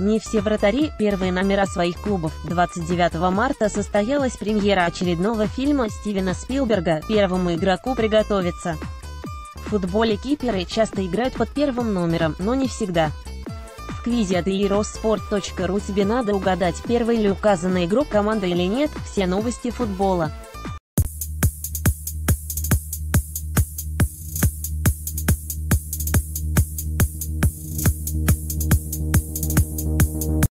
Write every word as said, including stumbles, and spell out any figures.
Не все вратари – первые номера своих клубов. двадцать девятого марта состоялась премьера очередного фильма Стивена Спилберга «Первому игроку приготовиться». В футболе киперы часто играют под первым номером, но не всегда. В квизе от Eurosport точка ру тебе надо угадать, первый ли указанный игрок команды или нет. Все новости футбола.